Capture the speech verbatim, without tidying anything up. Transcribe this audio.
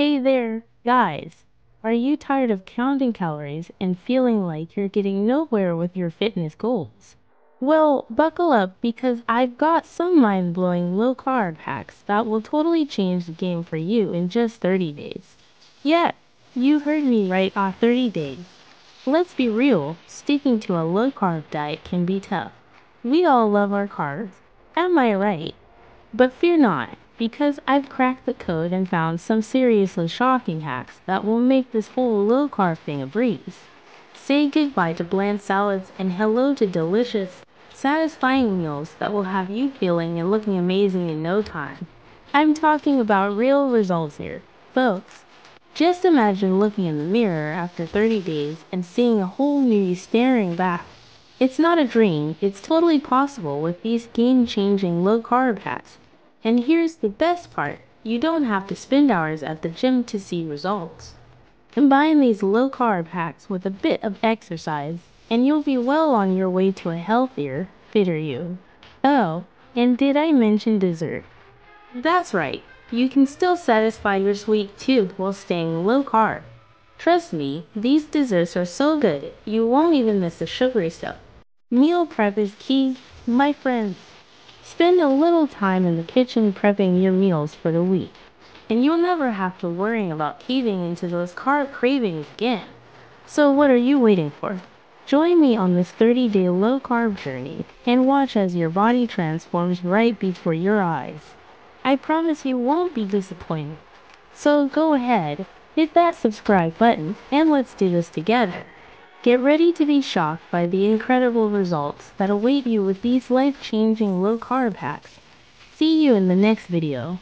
Hey there, guys! Are you tired of counting calories and feeling like you're getting nowhere with your fitness goals? Well, buckle up because I've got some mind-blowing low-carb hacks that will totally change the game for you in just thirty days. Yeah, you heard me right, on thirty days. Let's be real, sticking to a low-carb diet can be tough. We all love our carbs, am I right? But fear not, because I've cracked the code and found some seriously shocking hacks that will make this whole low-carb thing a breeze. Say goodbye to bland salads and hello to delicious, satisfying meals that will have you feeling and looking amazing in no time. I'm talking about real results here, folks. Just imagine looking in the mirror after thirty days and seeing a whole new you staring back. It's not a dream, it's totally possible with these game-changing low-carb hacks. And here's the best part, you don't have to spend hours at the gym to see results. Combine these low-carb hacks with a bit of exercise, and you'll be well on your way to a healthier, fitter you. Oh, and did I mention dessert? That's right, you can still satisfy your sweet tooth while staying low-carb. Trust me, these desserts are so good, you won't even miss the sugary stuff. Meal prep is key, my friends. Spend a little time in the kitchen prepping your meals for the week, and you'll never have to worry about caving into those carb cravings again. So what are you waiting for? Join me on this thirty-day low-carb journey and watch as your body transforms right before your eyes. I promise you won't be disappointed. So go ahead, hit that subscribe button, and let's do this together. Get ready to be shocked by the incredible results that await you with these life-changing low-carb hacks. See you in the next video.